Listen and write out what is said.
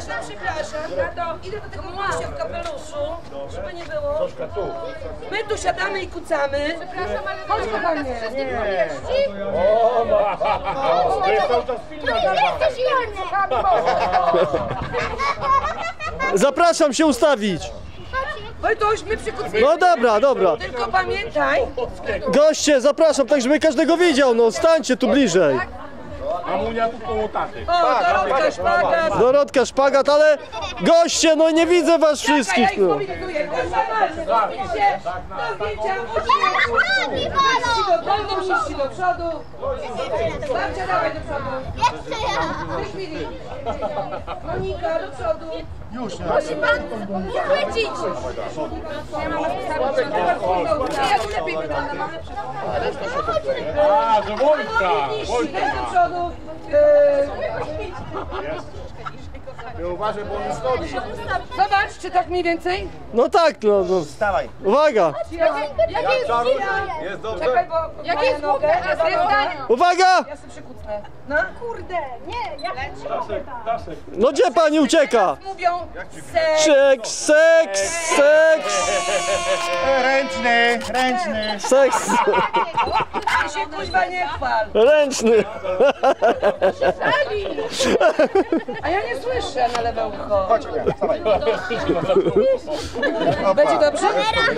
Przepraszam, to idę do tego gościa w kapeluszu, żeby nie było. My tu siadamy i kucamy. Przepraszam, ale chodź do mnie. O, ma! To jest autospilna. Zapraszam się ustawić. No dobra, dobra. Tylko pamiętaj. Goście, zapraszam, tak żeby każdego widział. No stańcie tu bliżej. Mamunia tu koło taty. Dorotka Szpagat. Dorotka Szpagat, ale goście, no nie widzę was wszystkich tu. Monika, do przodu. Już proszę pan, nie chwycić. Ja tu lepiej wyglądam. A, do Wojtka. Do przodu. Ja uważaj, bo on stoi. Zobacz, czy tak mniej więcej? No tak, no. Wstawaj. Uwaga. Jakie jest głupne? Czekaj, bo jakie jest głupne? Uwaga! Ja sobie przykucnę. No kurde, nie, ja się no gdzie pani ucieka? Mówią seks, seks, seks. Ręczny, ręczny. Seks. Ja się kuźwa nie chwal. Ręczny. A ja nie słyszę na lewe ucho. Chodź, będzie dobrze?